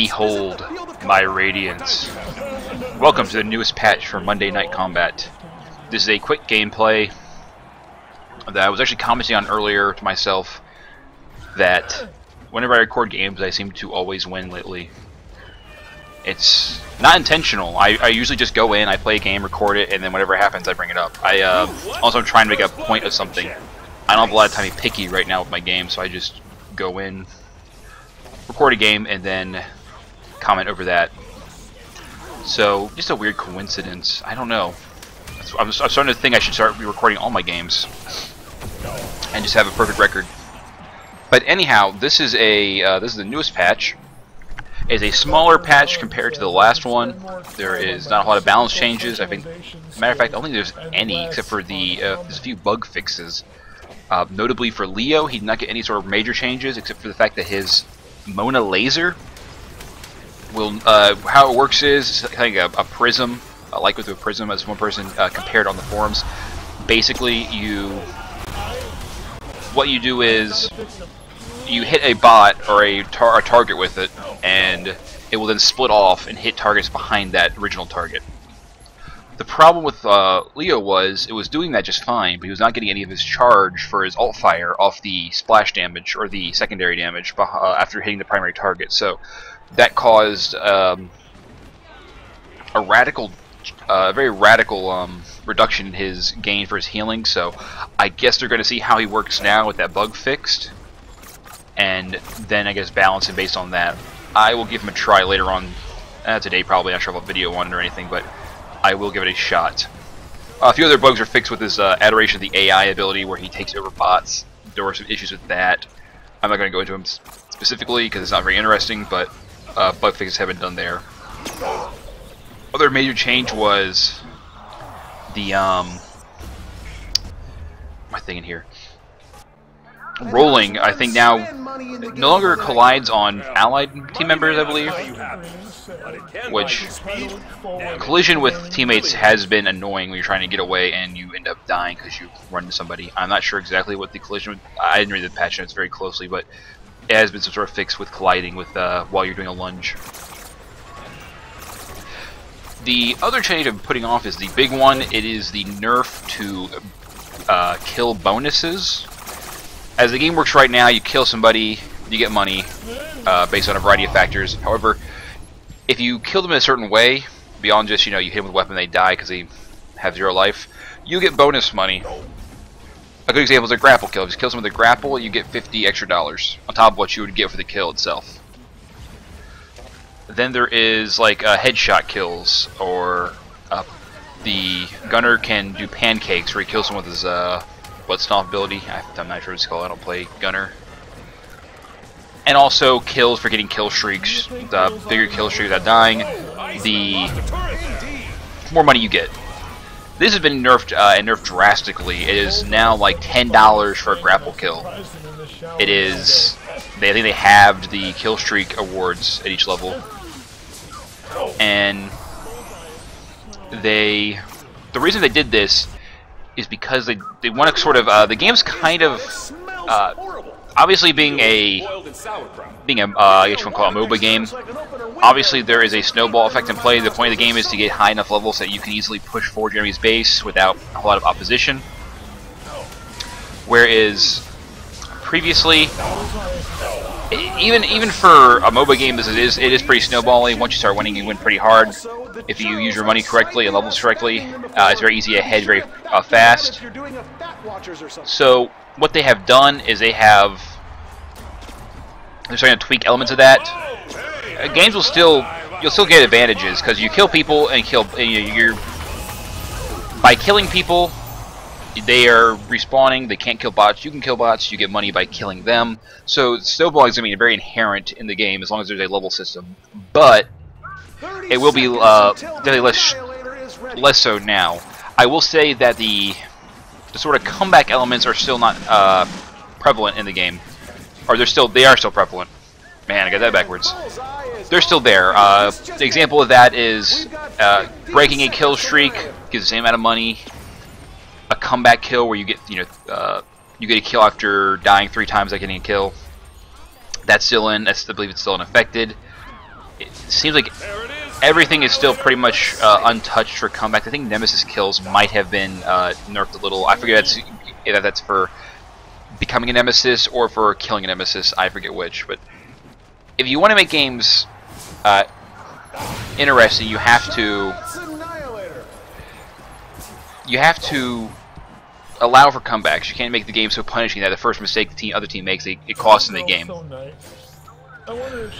Behold my radiance. Welcome to the newest patch for Monday Night Combat. This is a quick gameplay that I was actually commenting on earlier to myself, that whenever I record games I seem to always win lately. It's not intentional. I usually just go in, I play a game, record it, and then whatever happens I bring it up. I also am trying to make a point of something. I don't have a lot of time to be picky right now with my game, so I just go in, record a game, and then comment over that. So, just a weird coincidence. I don't know. I'm starting to think I should start recording all my games and just have a perfect record. But anyhow, this is the newest patch. It's a smaller patch compared to the last one. There is not a lot of balance changes. I think, matter of fact, I don't think there's any except for the there's a few bug fixes. Notably for Leo, he did not get any sort of major changes except for the fact that his Mona laser will how it works is kind of a prism. Like with a prism, as one person compared on the forums. Basically, what you do is you hit a bot or a target with it, and it will then split off and hit targets behind that original target. The problem with Leo was it was doing that just fine, but he was not getting any of his charge for his alt fire off the splash damage or the secondary damage after hitting the primary target. So that caused a very radical reduction in his gain for his healing. So I guess they're going to see how he works now with that bug fixed, and then I guess balance him based on that. I will give him a try later on today, probably. I'm not sure if I'll video on it or anything, but I will give it a shot. A few other bugs are fixed with his Adoration of the AI ability, where he takes over bots. There were some issues with that. I'm not going to go into them specifically because it's not very interesting, but bug fixes have been done there. Other major change was the my thing in here. Rolling, I think, now no longer collides on allied team members, I believe, which collision with teammates has been annoying when you're trying to get away and you end up dying because you run into somebody. I'm not sure exactly what the collision, I didn't read the patch notes very closely, but it has been some sort of fix with colliding with while you're doing a lunge. The other change I'm putting off is the big one. It is the nerf to kill bonuses. As the game works right now, you kill somebody, you get money based on a variety of factors. However, if you kill them in a certain way, beyond just, you know, you hit them with a weapon, they die because they have zero life, you get bonus money. A good example is a grapple kill. If you kill someone with a grapple, you get $50 extra on top of what you would get for the kill itself. Then there is like headshot kills, or the gunner can do pancakes where he kills someone with his Bloodstomping ability. I'm not sure what it's called. I don't play gunner. And also kills for getting kill streaks. The bigger kill streak without dying, the more money you get. This has been nerfed and nerfed drastically. It is now like $10 for a grapple kill. It is. I think they halved the kill streak awards at each level. And the reason they did this is because they want to sort of the game's kind of obviously being a I guess you want to call it a MOBA game. Obviously there is a snowball effect in play. The point of the game is to get high enough levels that you can easily push forward your enemy's base without a lot of opposition. Whereas previously, even for a MOBA game as it is pretty snowbally. Once you start winning, you win pretty hard. If you use your money correctly and levels correctly, it's very easy to head very fast. So what they have done is they're starting to tweak elements of that. Games will still, you'll still get advantages because you kill people and by killing people. They are respawning, they can't kill bots, you can kill bots, you get money by killing them. So snowballing is going to be very inherent in the game as long as there's a level system. But it will be definitely less so now. I will say that the sort of comeback elements are still not prevalent in the game. Or they are still prevalent. Man, I got that backwards. They're still there. The example of that is breaking a kill streak gives the same amount of money. A comeback kill where you get you get a kill after dying 3 times, like getting a kill. That's still in. I believe it's still unaffected. it seems like everything is still pretty much untouched for comeback. I think Nemesis kills might have been nerfed a little. I forget if that's for becoming a Nemesis or for killing a Nemesis. I forget which. But if you want to make games interesting, you have to allow for comebacks. You can't make the game so punishing that the first mistake the other team makes, it costs them the game.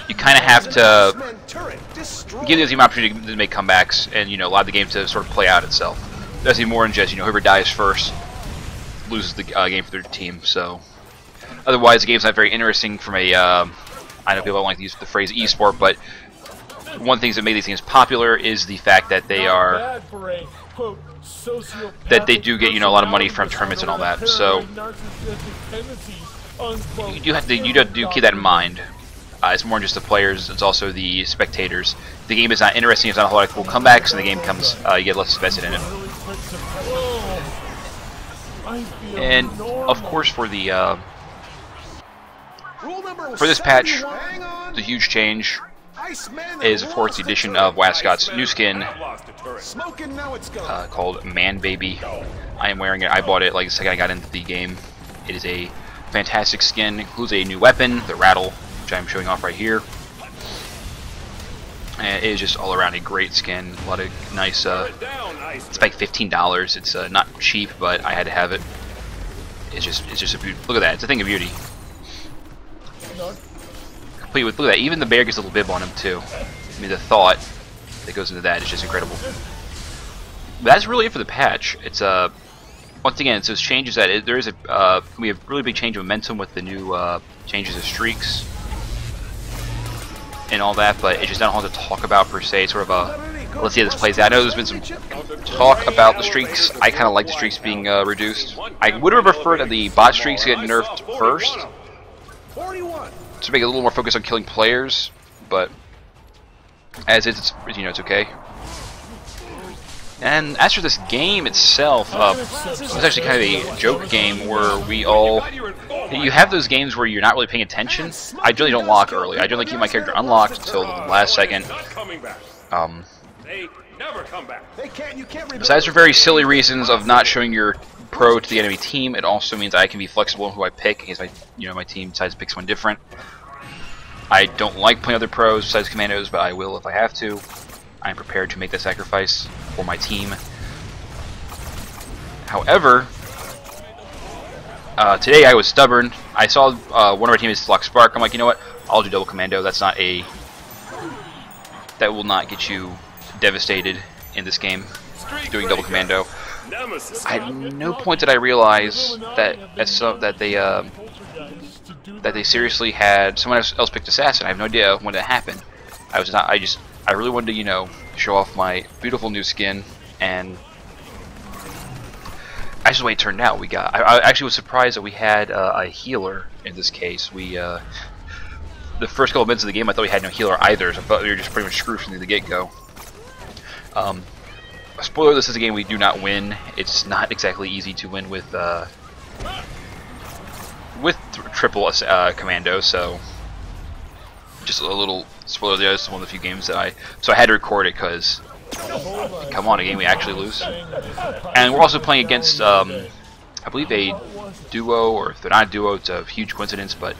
You kind of have to give the team opportunity to make comebacks, and you know, allow the game to sort of play out itself. That's even more in just, you know, whoever dies first loses the game for their team. So otherwise, the game's not very interesting from a. I know people don't like to use the phrase esport, but one of the things that made these games popular is the fact that they are. That they do get, you know, a lot of money from tournaments and all that, so you do keep that in mind. It's more than just the players; it's also the spectators. The game is not interesting; it's not a whole lot of cool comebacks, and the game comes you get less invested in it. And of course, for the for this patch, the huge change is of course the addition of Wascot's new skin called Man Baby. I am wearing it. I bought it like the second I got into the game. It is a fantastic skin. Includes a new weapon, the Rattle, which I'm showing off right here. And it is just all around a great skin. A lot of nice. It's like $15. It's not cheap, but I had to have it. It's just a beauty. Look at that. It's a thing of beauty. Look at that, even the bear gets a little bib on him too. I mean, the thought that goes into that is just incredible. But that's really it for the patch. It's once again, it's those changes that there is a we have really big change of momentum with the new changes of streaks and all that, but it's just not a lot to talk about per se. It's sort of a let's see how this plays out. I know there's been some talk about the streaks. I kind of like the streaks being reduced. I would have preferred that the bot streaks get nerfed first, to make it a little more focus on killing players, but as is, it's, you know, it's okay. And as for this game itself, it was actually kind of a joke game where we all... You have those games where you're not really paying attention. I generally don't lock early. I generally keep my character unlocked until the last second. Besides for very silly reasons of not showing your pro to the enemy team, it also means I can be flexible in who I pick in case my team decides to pick someone different. I don't like playing other pros besides commandos, but I will if I have to. I'm prepared to make that sacrifice for my team. However, today I was stubborn. I saw one of our teammates lock Spark. I'm like, you know what? I'll do double commando. That's not a... That will not get you devastated in this game, doing double commando. At no point did I realize that they seriously had someone else picked assassin. I have no idea when that happened. I really wanted to, you know, show off my beautiful new skin, and actually the way it turned out, we got. I actually was surprised that we had a healer in this case. We the first couple of minutes of the game, I thought we had no healer either, so I thought we were just pretty much screwed from the get-go. Spoiler, this is a game we do not win. It's not exactly easy to win with triple commando, so just a little spoiler there. This is one of the few games that I had to record it because come on, a game we actually lose. And we're also playing against I believe a duo, or if they're not a duo, it's a huge coincidence, but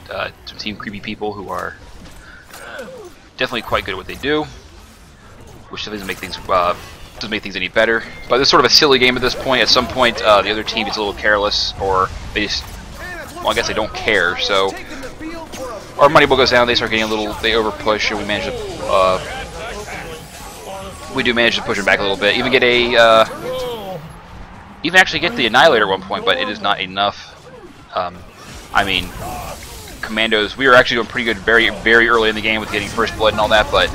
some Team Creepy people who are definitely quite good at what they do, which doesn't make things any better. But it's sort of a silly game at this point. At some point, the other team gets a little careless, or they just, well, I guess they don't care, so our money ball goes down, they start getting a little, they overpush, and we do manage to push them back a little bit, even get a, even actually get the Annihilator at one point, but it is not enough. I mean, commandos, we were actually doing pretty good very, very early in the game with getting first blood and all that, but,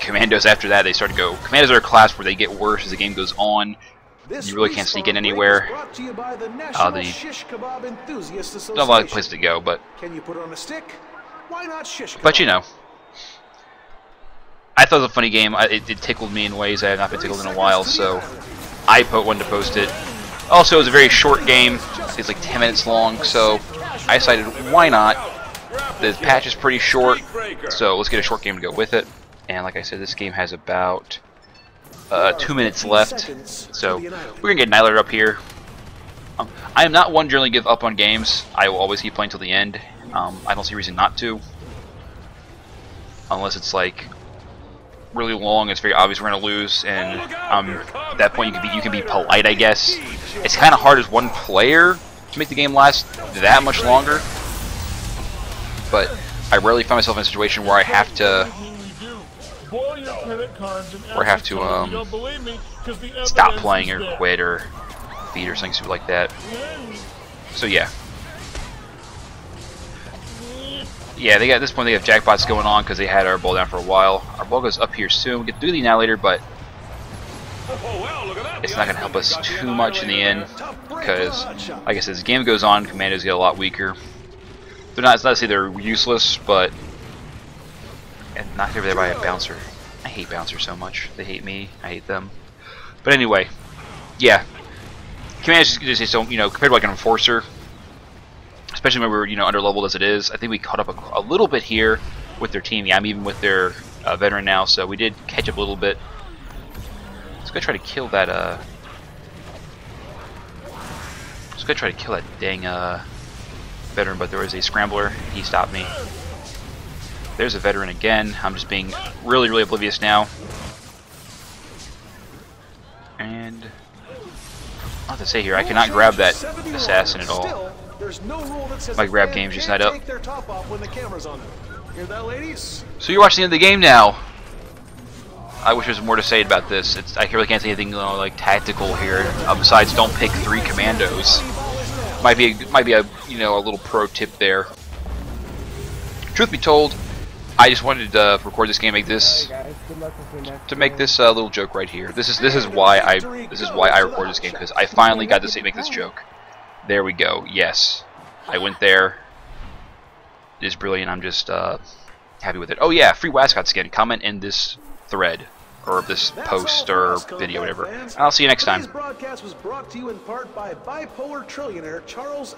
commandos after that, they start to go. Commandos are a class where they get worse as the game goes on. You really can't sneak in anywhere. There's not a lot of places to go, but. Can you put on a stick? Why not shish kebab? But you know, I thought it was a funny game. It tickled me in ways I have not been tickled in a while, so I put one to post it. Also, it was a very short game. It's like 10 minutes long, so I decided why not The patch is pretty short, so let's get a short game to go with it. And like I said, this game has about 2 minutes left, so we're going to get annihilated up here. I am not one to generally give up on games. I will always keep playing till the end. I don't see a reason not to. Unless it's like really long, it's very obvious we're going to lose, and at that point you can be polite, I guess. It's kind of hard as one player to make the game last that much longer, but I rarely find myself in a situation where I have to stop playing or quit or feed or something like that. So yeah, they got, at this point they have jackpots going on because they had our ball down for a while. Our ball goes up here soon. We can do the annihilator, but it's not going to help us too much in the end because, like I said, as the game goes on, commandos get a lot weaker. They're not, it's not to say they're useless, but knocked over there by a bouncer. I hate bouncers so much. They hate me. I hate them. But anyway, yeah. Commandos just don't, you know, compared to like an enforcer, especially when we were, you know, underleveled as it is. I think we caught up a little bit here with their team. Yeah, I'm even with their veteran now, so we did catch up a little bit. Let's go try to kill that. Let's go try to kill that dang veteran. But there was a scrambler. He stopped me. There's a veteran again. I'm just being really, really oblivious now. And I'll have to say here, I cannot grab that assassin at all. My grab game's just not up. So you're watching the end of the game now. I wish there was more to say about this. It's, I really can't say anything, you know, like tactical here. Besides, don't pick three commandos. Might be a you know, a little pro tip there. Truth be told, I just wanted to record this game, to make this little joke right here. This is why I record this game, because I finally got to make this joke. There we go. Yes, I went there. It is brilliant. I'm just happy with it. Oh yeah, free Wascot skin. Comment in this thread or this post or video, whatever. I'll see you next time. This broadcast was brought to you in part by bipolar trillionaire Charles.